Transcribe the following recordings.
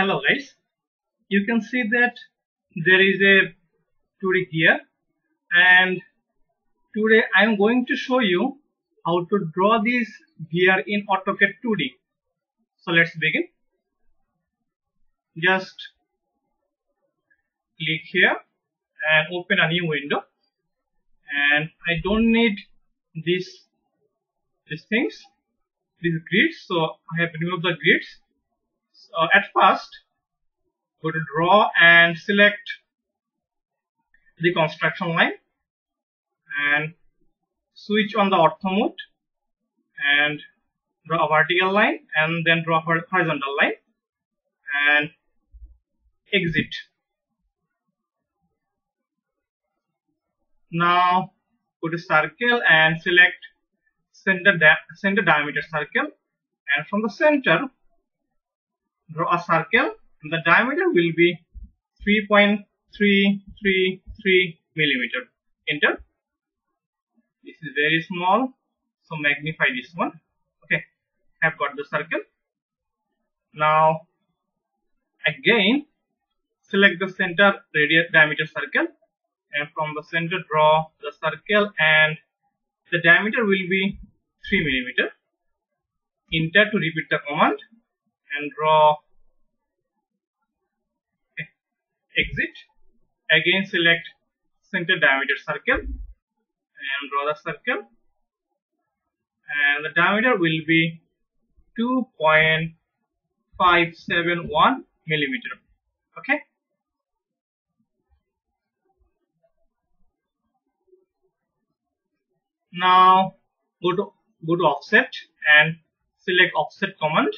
Hello guys, you can see that there is a 2D gear, and today I am going to show you how to draw this gear in AutoCAD 2D. So let's begin. Just click here and open a new window, and I don't need these grids, so I have removed the grids. So at first go to draw and select the construction line and switch on the ortho mode and draw a vertical line and then draw a horizontal line and exit. Now go to circle and select center diameter circle, and from the center draw a circle, and the diameter will be 3.333 millimeter. Enter. This is very small, so magnify this one. Okay, I've got the circle. Now again select the center radius diameter circle, and from the center draw the circle, and the diameter will be 3 millimeter. Enter to repeat the command and draw. Okay. Exit. Again select center diameter circle and draw the circle, and the diameter will be 2.571 millimeter. Okay. Now go to offset and select offset command,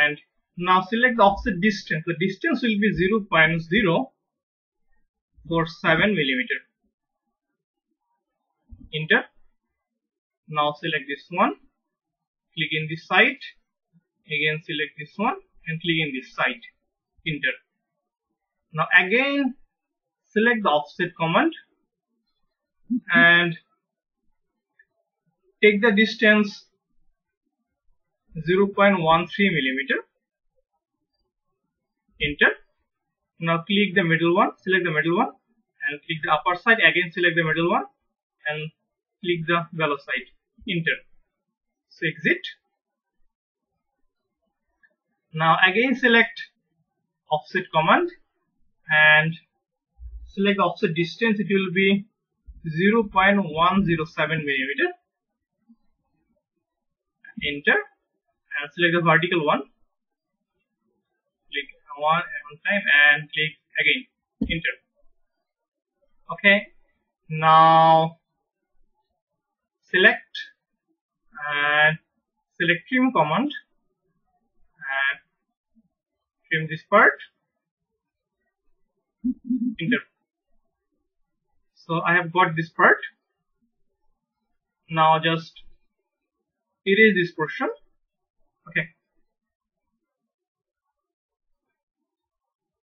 and now select the offset distance. The distance will be 0.047 millimeter. Enter. Now select this one, click in this side, again select this one and click in this side. Enter. Now again select the offset command and take the distance 0.13 millimeter. Enter. Now click the middle one, select the middle one and click the upper side. Again select the middle one and click the below side. Enter. So exit. Now again select offset command and select offset distance. It will be 0.107 millimeter. Enter and select the vertical one. Click one time and click again. Enter. Okay. Now select and select trim command and trim this part. Enter. So I have got this part. Now just erase this portion. Okay.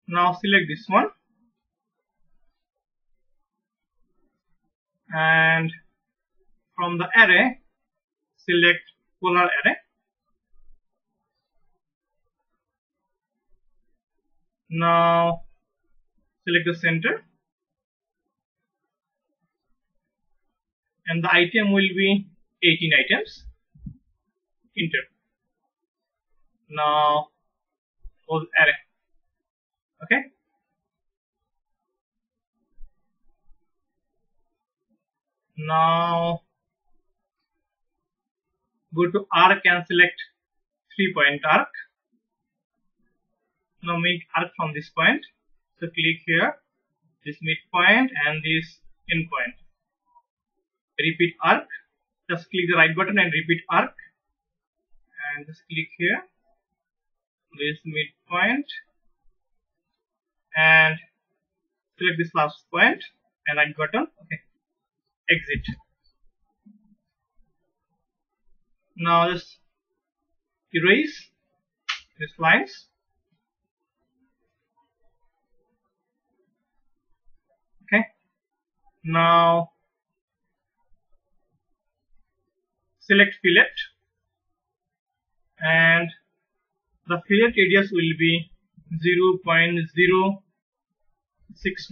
Now select this one and from the array select polar array. Now select the center, and the item will be 18 items. Enter. Now close array. Okay. Now go to arc and select 3-point arc. Now make arc from this point. So click here, this midpoint and this end point. Repeat arc. Just click the right button and repeat arc. And just click here, this midpoint, and select this last point and right button. Okay. Exit. Now just erase these lines. Okay. Now select fillet and The filler radius will be 0.062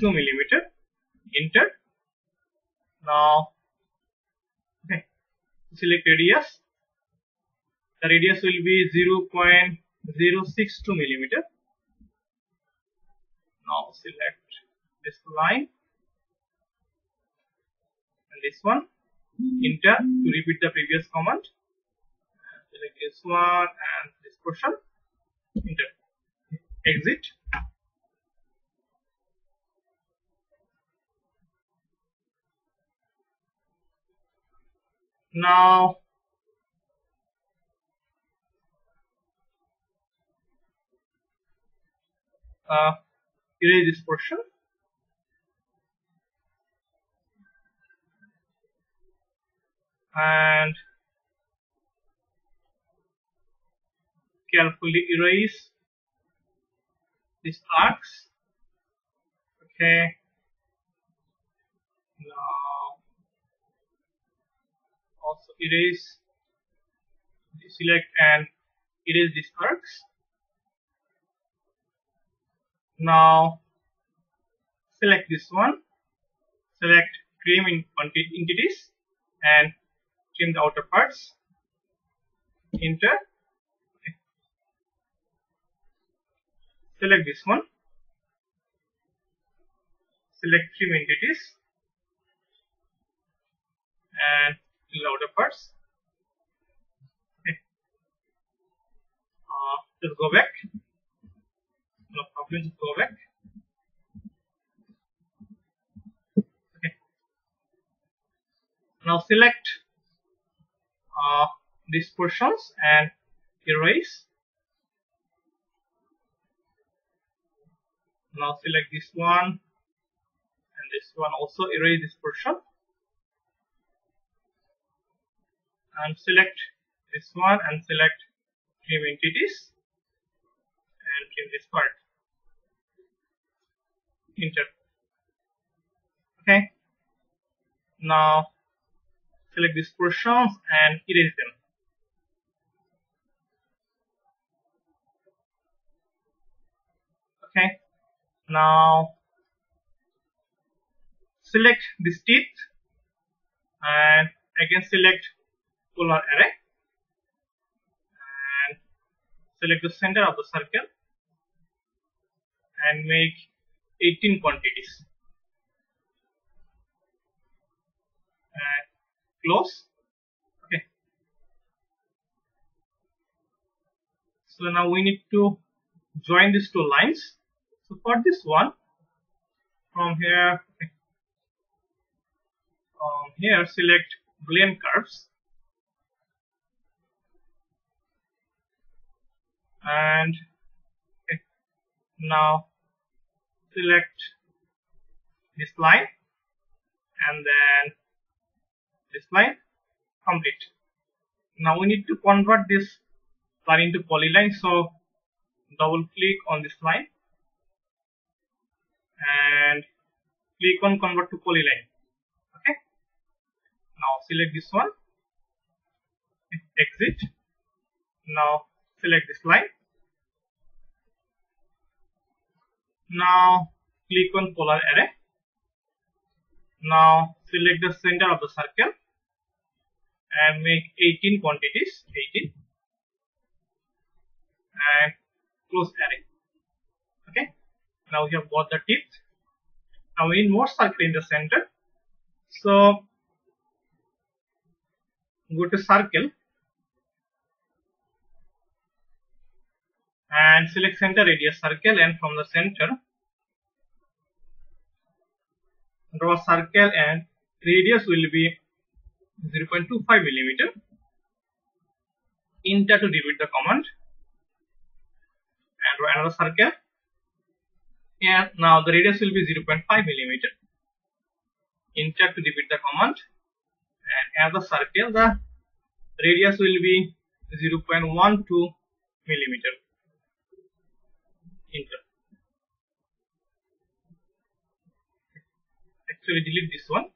millimeter. Enter. Now okay, select radius. The radius will be 0.062 millimeter. Now select this line and this one. Enter to repeat the previous command. Select this one and this portion. Enter. Exit. Now erase this portion. And carefully erase these arcs. Okay. Now also erase, select and erase these arcs. Now select this one. Select trim in entities and trim the outer parts. Enter. Okay. Select this one. Select trim entities and trim the outer parts. Okay. Let's go back. No problem. Go back. Okay. Now select these portions and erase. Now select this one and this one, also erase this portion, and select this one and select trim entities and trim this part. Enter. Okay. Now select these portions and erase them. Okay. Now select this teeth and again select polar array and select the center of the circle and make 18 quantities. And close. Okay. So now we need to join these two lines. So for this one, from here, okay, from here select plane curves and okay, now select this line and then this line. Complete. Now we need to convert this line into polyline, so double click on this line and click on convert to polyline. Okay. Now select this one. Exit. Now select this line. Now click on polar array. Now select the center of the circle and make 18 quantities, 18, and close array. Okay, now we have got the teeth. Now we need more circle in the center. So go to circle and select center radius circle, and from the center draw a circle and radius will be 0.25 millimeter. Enter to repeat the command and draw another circle. And now the radius will be 0.5 millimeter. Enter to repeat the command and another circle. The radius will be 0.12 millimeter. Enter. Actually, delete this one.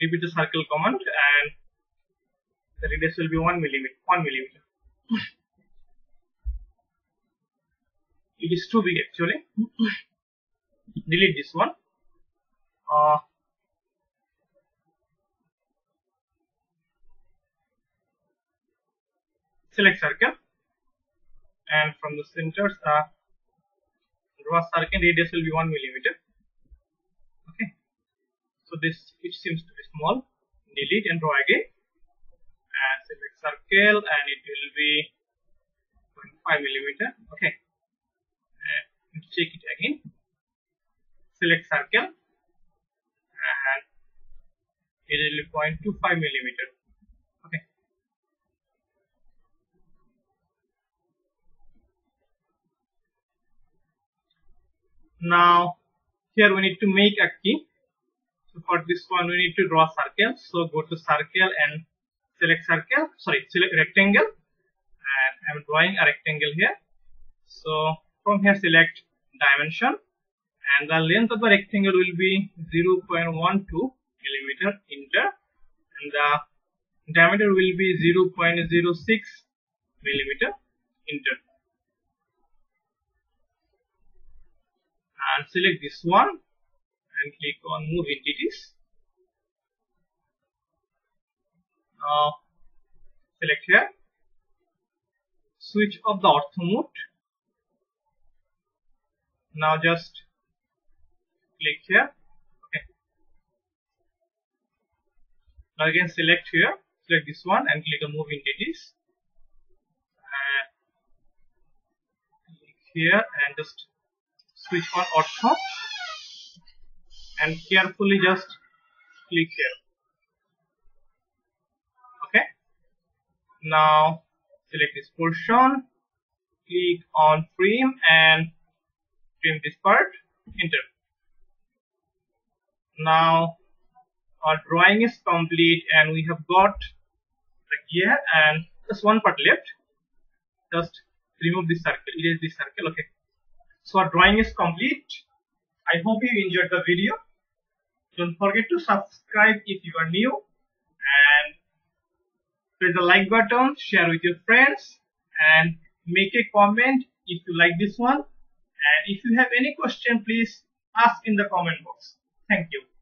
Repeat the circle command and the radius will be 1 millimeter. It is too big actually. Delete this one. Select circle, and from the centers draw circle. Radius will be 1 millimeter. Okay, so this, it seems to be small. Delete and draw again, and select circle, and it will be 0.5 millimeter. Okay, and check it again. Select circle, and it will be 0.25 millimeter. Okay, now here we need to make a key. So for this one we need to draw circle. So go to circle and select circle, select rectangle, and I am drawing a rectangle here. So from here select dimension, and the length of the rectangle will be 0.12 millimeter inter, and the diameter will be 0.06 millimeter inter. And select this one and click on move entities. Now select here, switch off the ortho mode. Now just click here. Okay, now again select here, select this one and click on move entities, and click here and just switch on ortho, and carefully just click here. Okay, now select this portion, click on trim and trim this part, enter. Now our drawing is complete, and we have got the gear and just one part left. Just remove this circle, erase this circle. Okay, so our drawing is complete. I hope you enjoyed the video. Don't forget to subscribe if you are new, and press the like button, share with your friends, and make a comment if you like this one. And if you have any question, please ask in the comment box. Thank you.